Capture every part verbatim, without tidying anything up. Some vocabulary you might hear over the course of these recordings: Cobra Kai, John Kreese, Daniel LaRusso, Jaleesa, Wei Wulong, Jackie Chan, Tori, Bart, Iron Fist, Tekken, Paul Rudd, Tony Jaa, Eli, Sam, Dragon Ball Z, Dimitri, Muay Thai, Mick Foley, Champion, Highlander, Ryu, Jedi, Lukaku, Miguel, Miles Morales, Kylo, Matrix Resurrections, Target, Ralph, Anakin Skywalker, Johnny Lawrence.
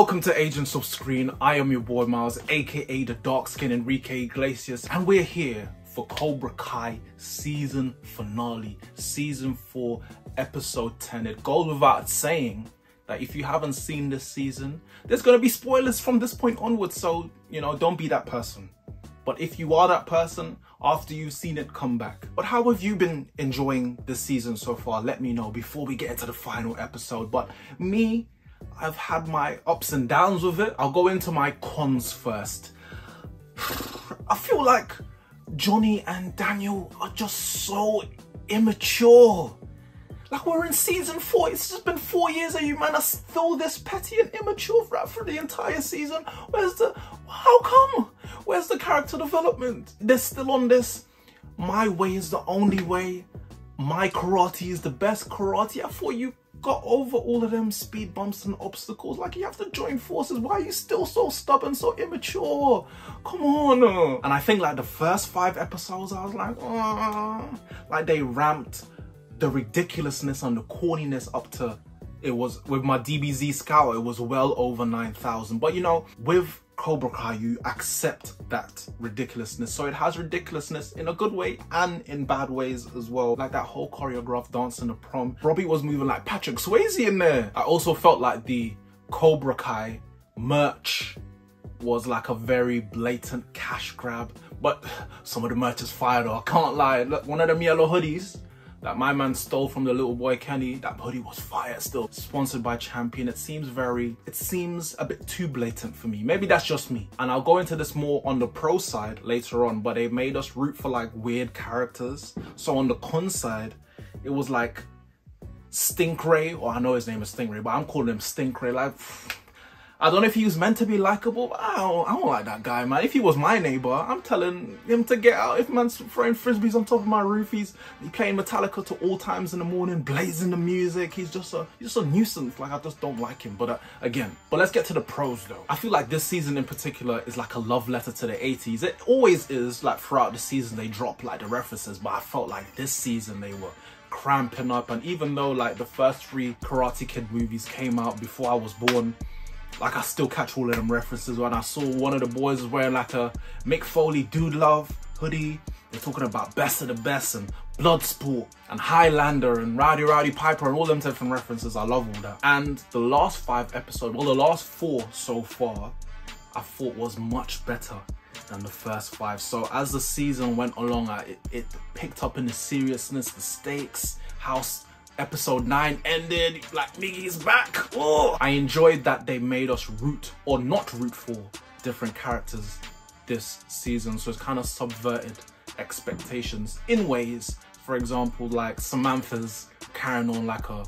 Welcome to Agents of S C R E E N. I am your boy Miles, aka the Dark Skin Enrique Iglesias, and we're here for Cobra Kai season finale, season four, episode ten. It goes without saying that if you haven't seen this season, there's going to be spoilers from this point onwards, so, you know, don't be that person. But if you are that person, after you've seen it, come back. But how have you been enjoying this season so far? Let me know before we get into the final episode. But me, I've had my ups and downs with it. I'll go into my cons first. I feel like Johnny and Daniel are just so immature. Like, we're in season four. It's just been four years and you man are still this petty and immature throughout for the entire season. Where's the, how come? Where's the character development? They're still on this, my way is the only way. My karate is the best karate. I thought you got over all of them speed bumps and obstacles. Like, you have to join forces. Why are you still so stubborn, so immature? Come on. And I think like the first five episodes, I was like, oh. Like, they ramped the ridiculousness and the corniness up to, it was, with my D B Z scout, it was well over nine thousand. But you know, with Cobra Kai, you accept that ridiculousness. So it has ridiculousness in a good way and in bad ways as well. Like that whole choreographed dance in the prom. Robbie was moving like Patrick Swayze in there. I also felt like the Cobra Kai merch was like a very blatant cash grab. But some of the merch is fire though, I can't lie. Look, one of them yellow hoodies that my man stole from the little boy Kenny, that hoodie was fire still. Sponsored by Champion. It seems very, it seems a bit too blatant for me. Maybe that's just me. And I'll go into this more on the pro side later on, but they made us root for like weird characters. So on the con side, it was like Stingray, or I know his name is Stingray, but I'm calling him Stingray. Like, I don't know if he was meant to be likable, but I don't, I don't like that guy, man. If he was my neighbor, I'm telling him to get out. If man's throwing frisbees on top of my roof, he's he playing Metallica to all times in the morning, blazing the music. He's just a he's just a nuisance. Like, I just don't like him. But uh, again, but let's get to the pros though. I feel like this season in particular is like a love letter to the eighties. It always is. Like, throughout the season, they drop like the references, but I felt like this season they were cramping up. And even though like the first three Karate Kid movies came out before I was born, like, I still catch all of them references. When I saw one of the boys was wearing like a Mick Foley Dude Love hoodie, they're talking about Best of the Best and Bloodsport and Highlander and Rowdy Roddy Piper and all them different references. I love all that. And the last five episodes, well, the last four so far, I thought was much better than the first five. So as the season went along, I, it, it picked up in the seriousness, the stakes, how episode nine ended, like Miggy's back. Oh, I enjoyed that they made us root or not root for different characters this season. So it's kind of subverted expectations in ways. For example, like Samantha's carrying on like a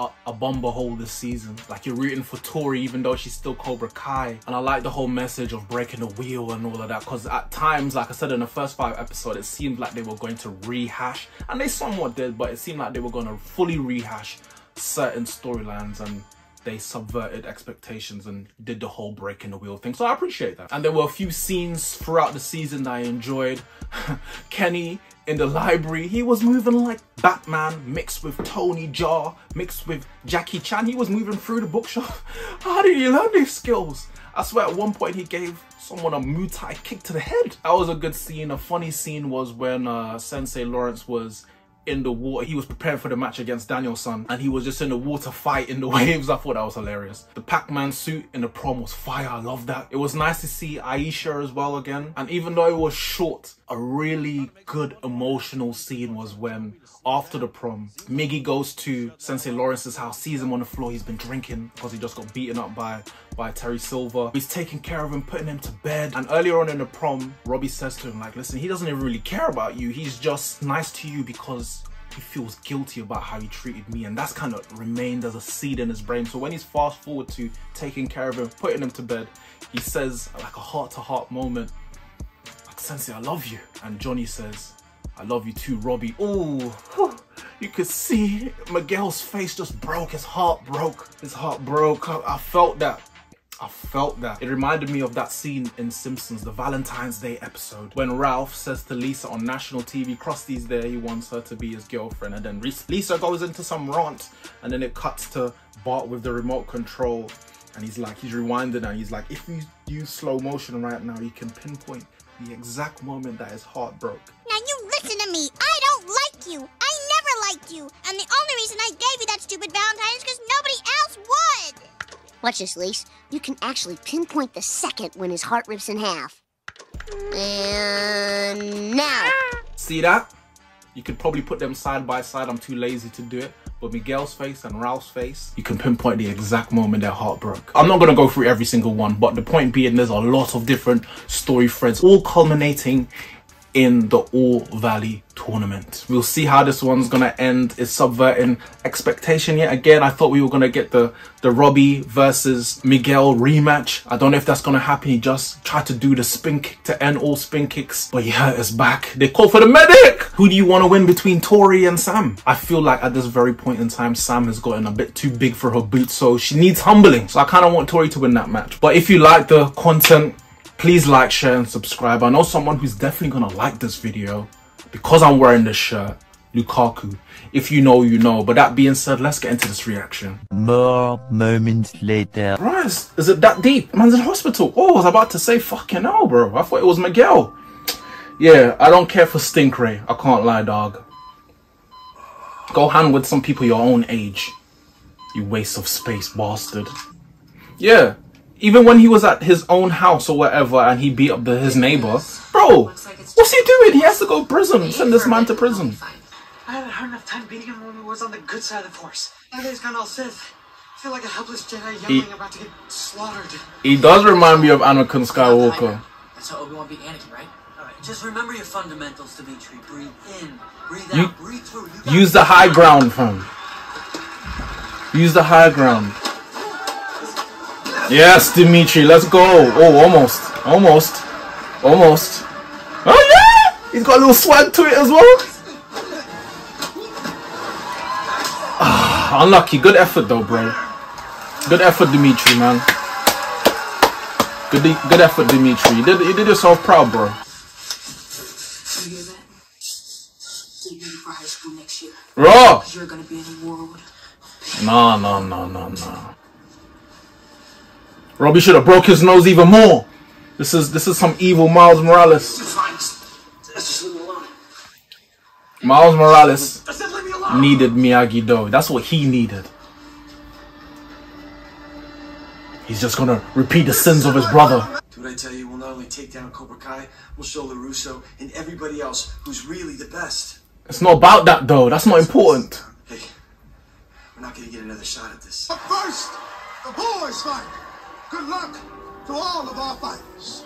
a, a bomber hole this season. Like, you're rooting for Tori even though she's still Cobra Kai. And I like the whole message of breaking the wheel and all of that, because at times, like I said in the first five episodes, it seemed like they were going to rehash, and they somewhat did, but it seemed like they were going to fully rehash certain storylines, and they subverted expectations and did the whole breaking the wheel thing. So I appreciate that. And there were a few scenes throughout the season that I enjoyed. Kenny in the library, he was moving like Batman mixed with Tony Jaa, mixed with Jackie Chan. He was moving through the bookshop. How did he learn these skills? I swear at one point he gave someone a Muay Thai kick to the head. That was a good scene. A funny scene was when uh, Sensei Lawrence was in the water. He was preparing for the match against Daniel-san, and he was just in the water fighting the waves. I thought that was hilarious. The Pac-Man suit in the prom was fire. I love that. It was nice to see Aisha as well again. And even though it was short, a really good emotional scene was when, after the prom, Miggy goes to Sensei Lawrence's house, sees him on the floor. He's been drinking because he just got beaten up by, by Terry Silver. He's taking care of him, putting him to bed. And earlier on in the prom, Robbie says to him, like, listen, he doesn't even really care about you. He's just nice to you because he feels guilty about how he treated me, and that's kind of remained as a seed in his brain. So when he's fast forward to taking care of him, putting him to bed, he says like a heart-to-heart moment, like, Sensei, I love you. And Johnny says, I love you too, Robbie. Ooh, you could see Miguel's face just broke. His heart broke. His heart broke. I, I felt that. I felt that. It reminded me of that scene in Simpsons, the Valentine's Day episode, when Ralph says to Lisa on national T V, Krusty's there, he wants her to be his girlfriend. And then Lisa goes into some rant, and then it cuts to Bart with the remote control. and he's like, he's rewinding and he's like, if you use slow motion right now, you can pinpoint the exact moment that his heart broke. Now you listen to me. I don't like you. I never liked you. And the only reason I gave you that stupid Valentine is because nobody else would. Watch this, Lise. You can actually pinpoint the second when his heart rips in half. And now. See that? You could probably put them side by side. I'm too lazy to do it. But Miguel's face and Ralph's face, you can pinpoint the exact moment their heart broke. I'm not going to go through every single one, but the point being there's a lot of different story threads, all culminating in the All Valley tournament. We'll see how this one's going to end. It's subverting expectation yet again. I thought we were going to get the, the Robbie versus Miguel rematch. I don't know if that's going to happen. He just tried to do the spin kick to end all spin kicks, but he hurt his back. They call for the medic! Who do you want to win between Tori and Sam? I feel like at this very point in time, Sam has gotten a bit too big for her boots, so she needs humbling. So I kind of want Tori to win that match. But if you like the content, please like, share, and subscribe. I know someone who's definitely gonna like this video because I'm wearing this shirt, Lukaku. If you know, you know. But that being said, let's get into this reaction. More moments later. Bryce, is it that deep? Man's in hospital. Oh, I was about to say fucking hell, bro. I thought it was Miguel. Yeah, I don't care for Stingray. I can't lie, dog. Go hang with some people your own age. You waste of space, bastard. Yeah. Even when he was at his own house or whatever and he beat up the, his neighbor. Bro, what's he doing? He has to go to prison. Send this man to prison. I haven't had enough time beating him when he was on the good side of the force. Now that he's gone all Sith, I feel like a helpless Jedi youngling about to get slaughtered. He does remind me of Anakin Skywalker. That's how Obi-Wan beat Anakin, right? Alright, just remember your fundamentals, Dimitri. Breathe in, breathe out, breathe through. Use the high ground, fam. Use the high ground. Yes, Dimitri, let's go. Oh, almost. Almost. Almost. Oh, yeah! He's got a little swag to it as well. Ah, unlucky. Good effort, though, bro. Good effort, Dimitri, man. Good good effort, Dimitri. You did, you did yourself proud, bro. Raw! No, no, no, no, no. Robbie should have broke his nose even more. This is this is some evil Miles Morales. Miles Morales needed Miyagi-Do. That's what he needed. He's just gonna repeat the sins of his brother. Dude, I tell you, we'll not only take down Cobra Kai, we'll show LaRusso and everybody else who's really the best. It's not about that though. That's not important. Hey, we're not gonna get another shot at this. But first, the boys fight. Good luck to all of our fighters.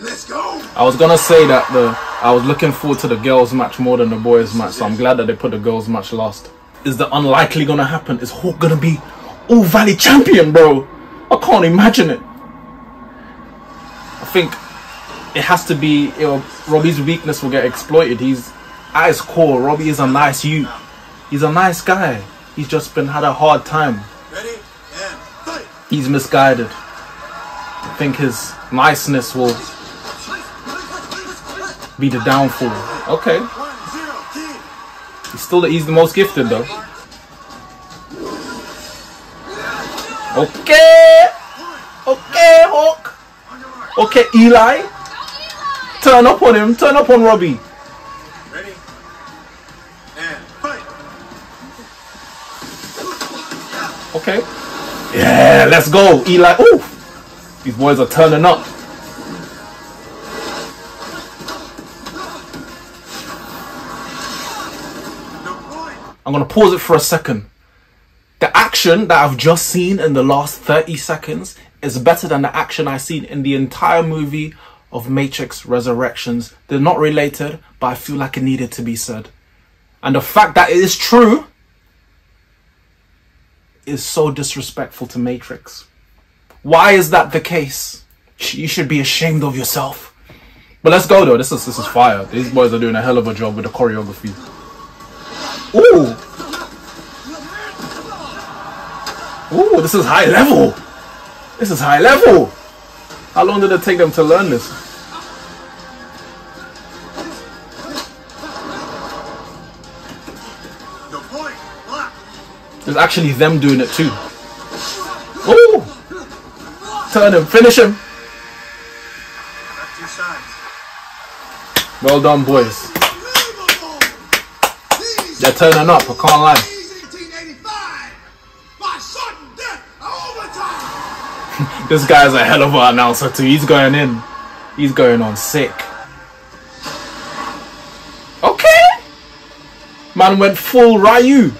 Let's go. I was gonna say that the I was looking forward to the girls match more than the boys match, so I'm glad that they put the girls match last. Is the unlikely gonna happen? Is Hawk gonna be All Valley champion, bro? I can't imagine it. I think it has to be, you know, Robbie's weakness will get exploited. He's at his core. Robbie is a nice you. He's a nice guy. He's just been had a hard time. Ready? Yeah. He's misguided. I think his niceness will be the downfall. Okay. He's still the, he's the most gifted though. Okay. Okay, Hawk. Okay, Eli. Turn up on him. Turn up on Robbie. Ready? And fight. Okay. Yeah, let's go, Eli. Ooh. These boys are turning up. I'm going to pause it for a second. The action that I've just seen in the last thirty seconds is better than the action I've seen in the entire movie of Matrix Resurrections. They're not related, but I feel like it needed to be said. And the fact that it is true is so disrespectful to Matrix. Why is that the case? You should be ashamed of yourself. But let's go though. This is this is fire. These boys are doing a hell of a job with the choreography. Ooh. Ooh, this is high level. This is high level. How long did it take them to learn this? It's actually them doing it too. Ooh. turn him, finish him. Well done, boys. They're turning up, I can't lie. This guy's a hell of an announcer too. He's going in. He's going on sick. Okay. Man went full Ryu.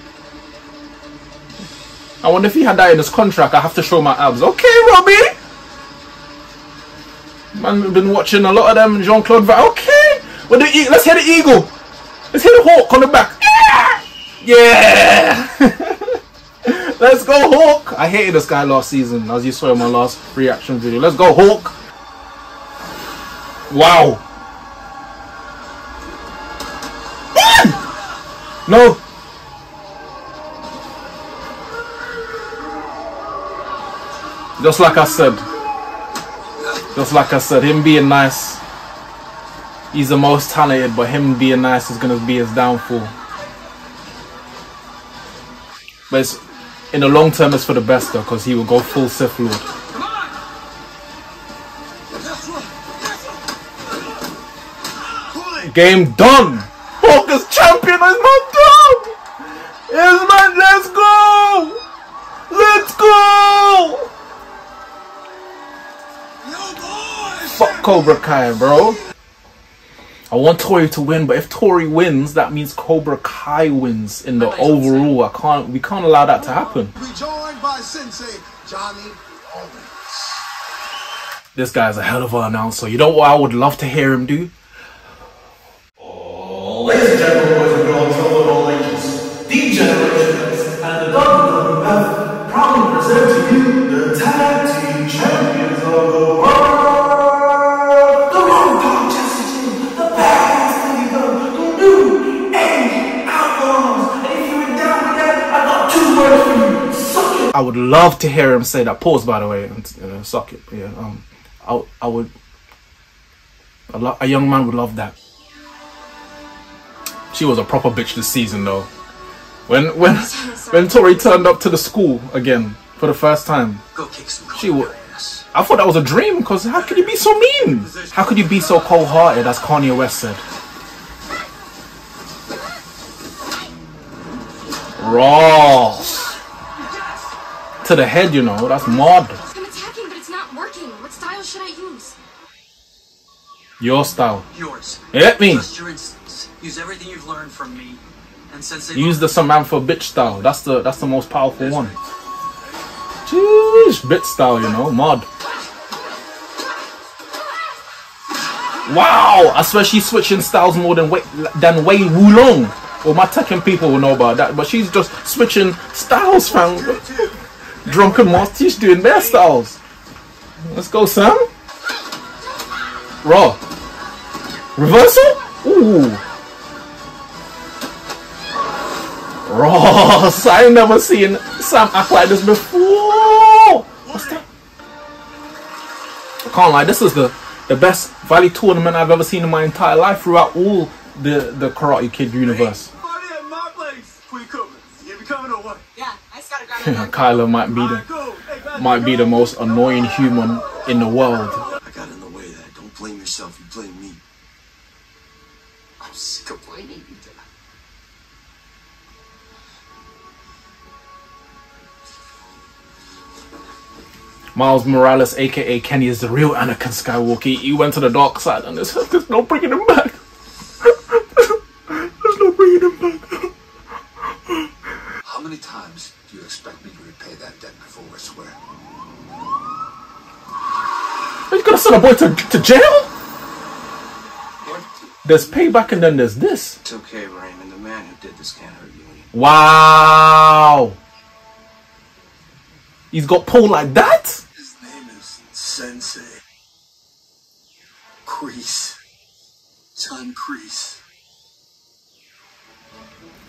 I wonder if he had that in his contract. I have to show my abs. Okay, Robbie. Man, we've been watching a lot of them. Jean-Claude Van. Okay. Well, the e let's hit the eagle. Let's hit the Hawk on the back. Yeah. Let's go, Hawk! I hated this guy last season, as you saw in my last reaction video. Let's go, Hawk! Wow! No! Just like I said. Just like I said, him being nice. He's the most talented, but him being nice is going to be his downfall. But it's... in the long term, it's for the best though, because he will go full Sith Lord. Game done! Hawk is champion! Is my dog! Is my... Let's go! Let's go! Fuck Cobra Kai, bro. I want Tori to win, but if Tori wins, that means Cobra Kai wins in the overall. I can't. We can't allow that to happen. Rejoined by Sensei Johnny Lawrence. This guy's a hell of an announcer. You know what I would love to hear him do? Oh, ladies and gentlemen, boys and girls, children of all ages, the generations, and the dog who have proudly presented to you the tag team champions of the world. I would love to hear him say that. Pause, by the way, and you know, suck it. Yeah, um, I, I would. A, lo a young man would love that. She was a proper bitch this season, though. When when when Tori turned up to the school again for the first time, she was. I thought that was a dream, because how could you be so mean? How could you be so cold-hearted, as Kanye West said? Raw. To the head, you know, that's mod. It's been attacking, but it's not working. What style should I use? Your style. Yours. Hit me. Trust your instincts. Use everything you've learned from me. And Sensei use the Samantha bitch style. That's the that's the most powerful one. Jeez, bitch style, you know, mod. Wow, I swear she's switching styles more than Wei than Wei Wulong. Well, my Tekken people will know about that, but she's just switching styles, fam. Drunken Marty's doing their styles. Let's go, Sam. Raw. Reversal? Ooh. Raw. I ain't never seen Sam act like this before. What's that? I can't lie. This is the, the best Valley tournament I've ever seen in my entire life throughout all the, the Karate Kid universe. Kylo might be the might be the most annoying human in the world. I got in the way of that. Don't blame yourself. You blame me. I'm sick of blaming you, Dad. Miles Morales, aka Kenny, is the real Anakin Skywalker. He, he went to the dark side, and there's, there's no bringing him back. There's no bringing him back. How many times? Do you expect me to repay that debt before I swear? Are you gonna send a boy to, to jail? What? There's payback and then there's this. It's okay, Raymond. The man who did this can't hurt you anymore. Wow! He's got pulled like that? His name is Sensei Kreese. John Kreese.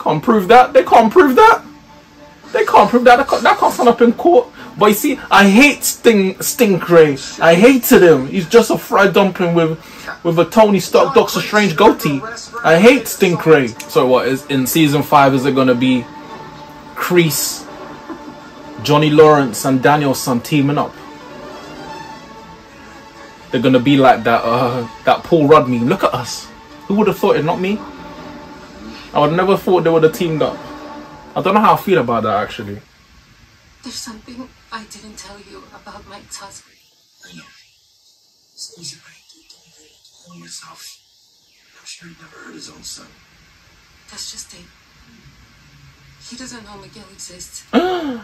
Can't prove that. They can't prove that. They can't prove that. That can't, that can't stand up in court. But you see, I hate Sting Stingray. I hated him. He's just a fried dumpling with with a Tony Stark Doctor Strange goatee. I hate Stingray. So what is in season five? Is it gonna be Kreese, Johnny Lawrence, and Daniel-san teaming up? they're gonna be like that uh that Paul Rudd meme. Look at us. Who would have thought it? Not me. I would never thought they would have teamed up. I don't know how I feel about that actually. There's something I didn't tell you about Mike's husband. I know. It's an easy break. Don't blame yourself. I'm sure he never heard his own son. That's just it. He doesn't know Miguel exists. I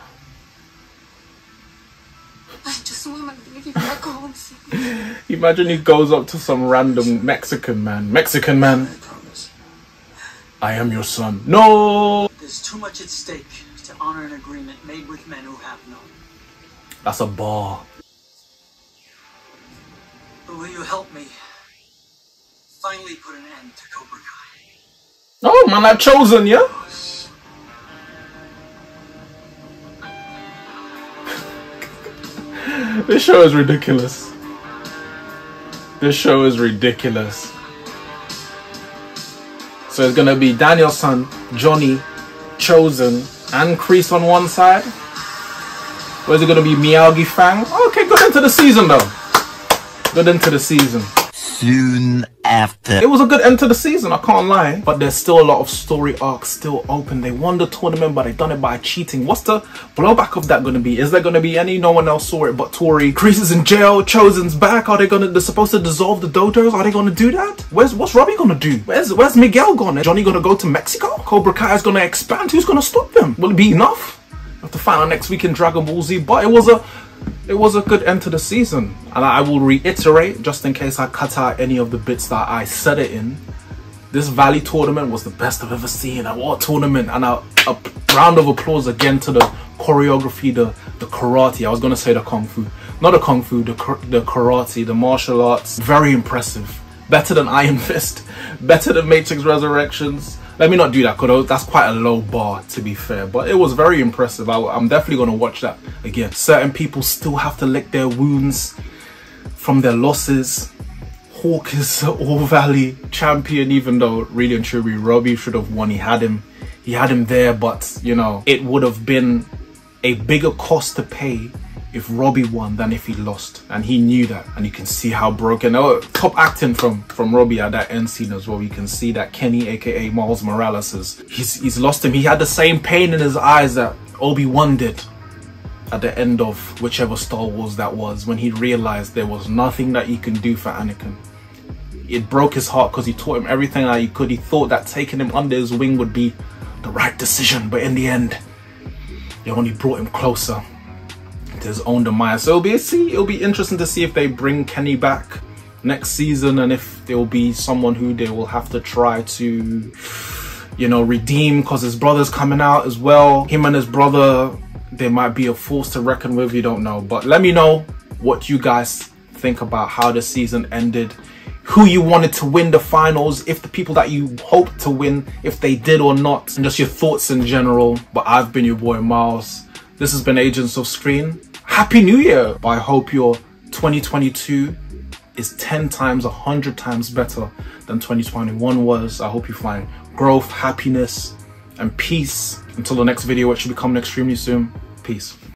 just want to leave you back home. Imagine he goes up to some random Mexican man. Mexican man. I promise. I am your son. No. There's too much at stake to honor an agreement made with men who have none. That's a bar. But will you help me finally put an end to Cobra Kai? Oh man, I've chosen, yeah. This show is ridiculous. This show is ridiculous. So it's gonna be Daniel-san, Johnny, Chosen, and Kreese on one side. Where's it gonna be Miyagi Fang? Oh, okay, good into the season though. Good into the season. Soon after. It was a good end to the season, I can't lie. But there's still a lot of story arcs still open. They won the tournament, but they done it by cheating. What's the blowback of that going to be? Is there going to be any? No one else saw it but Tori. Kreese is in jail. Chosen's back. Are they going to, they're supposed to dissolve the dojos? Are they going to do that? Where's, what's Robbie going to do? Where's, where's Miguel gone? Is Johnny going to go to Mexico? Cobra Kai is going to expand. Who's going to stop them? Will it be enough? We'll have to find out next week in Dragon Ball Z. But it was a... It was a good end to the season, and I will reiterate, just in case I cut out any of the bits that I said it in, this Valley tournament was the best I've ever seen. And what a tournament. And a, a round of applause again to the choreography, the, the karate. I was going to say the kung fu. Not the kung fu, the, the karate, the martial arts. Very impressive. Better than Iron Fist. Better than Matrix Resurrections. Let me not do that, because that's quite a low bar, to be fair. But it was very impressive. I, I'm definitely going to watch that again. Certain people still have to lick their wounds from their losses. Hawk is All Valley champion, even though, really and truly, Robbie should have won. He had him. He had him there, but, you know, it would have been a bigger cost to pay if Robbie won than if he lost, and he knew that. And you can see how broken, oh, top acting from from Robbie at that end scene as well. You can see that Kenny, aka Miles Morales, is he's, he's lost him. He had the same pain in his eyes that Obi-Wan did at the end of whichever Star Wars that was, when he realized there was nothing that he can do for Anakin. It broke his heart, because he taught him everything that he could. He thought that taking him under his wing would be the right decision, but in the end they only brought him closer his own demise. So it'll be, see, it'll be interesting to see if they bring Kenny back next season, and if there will be someone who they will have to try to, you know, redeem, because his brother's coming out as well. Him and his brother, they might be a force to reckon with. You don't know. But let me know what you guys think about how the season ended, who you wanted to win the finals, if the people that you hoped to win, if they did or not, and just your thoughts in general. But I've been your boy Miles. This has been Agents of S C R E E N. Happy New Year! I hope your twenty twenty-two is ten times, a hundred times better than twenty twenty-one was. I hope you find growth, happiness, and peace. Until the next video, which should be coming extremely soon. Peace.